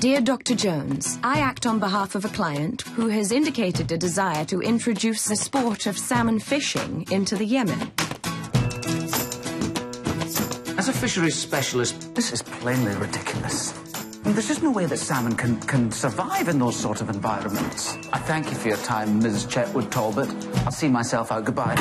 Dear Dr. Jones, I act on behalf of a client who has indicated a desire to introduce the sport of salmon fishing into the Yemen. As a fisheries specialist, this is plainly ridiculous. There's just no way that salmon can survive in those sort of environments. I thank you for your time, Ms. Chetwood Talbot. I'll see myself out. Goodbye.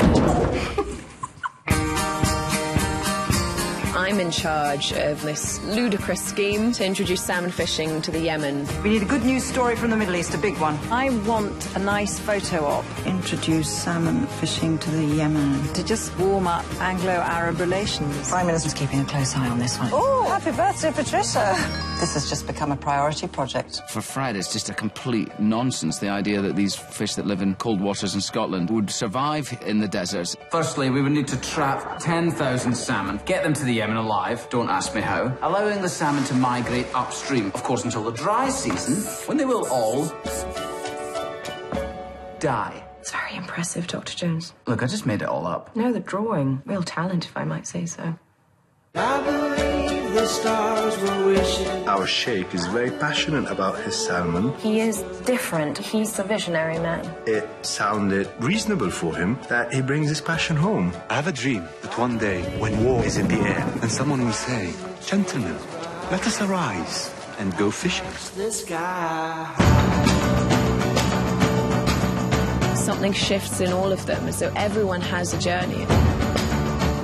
I'm in charge of this ludicrous scheme to introduce salmon fishing to the Yemen. We need a good news story from the Middle East, a big one. I want a nice photo op. Introduce salmon fishing to the Yemen. To just warm up Anglo-Arab relations. Prime Minister's keeping a close eye on this one. Oh, happy birthday, Patricia. This has just become a priority project. For Fred, it's just a complete nonsense, the idea that these fish that live in cold waters in Scotland would survive in the deserts. Firstly, we would need to trap 10,000 salmon, get them to the Yemen alive, don't ask me how, allowing the salmon to migrate upstream, of course, until the dry season, when they will all die. It's very impressive, Dr. Jones. Look, I just made it all up. No, the drawing. Real talent, if I might say so. I believe the stars were wishing. Our Sheikh is very passionate about his salmon. He is different. He's a visionary man. It sounded reasonable for him that he brings his passion home. I have a dream that one day, when war is in the air, and someone will say, "Gentlemen, let us arise and go fishing." The sky. Something shifts in all of them, so everyone has a journey.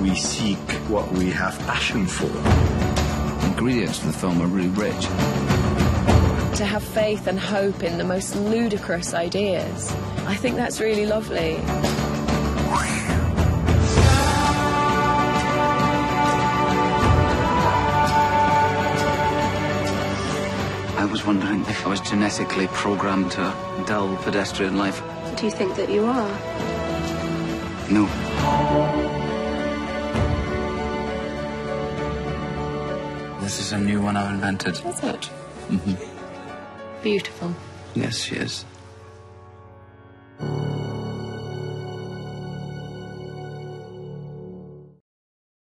We seek what we have passion for. The ingredients for the film are really rich. To have faith and hope in the most ludicrous ideas, I think that's really lovely. I was wondering if I was genetically programmed to a dull pedestrian life. Do you think that you are? No. This is a new one I've invented. Is it? Mm-hmm. Beautiful. Yes, she is.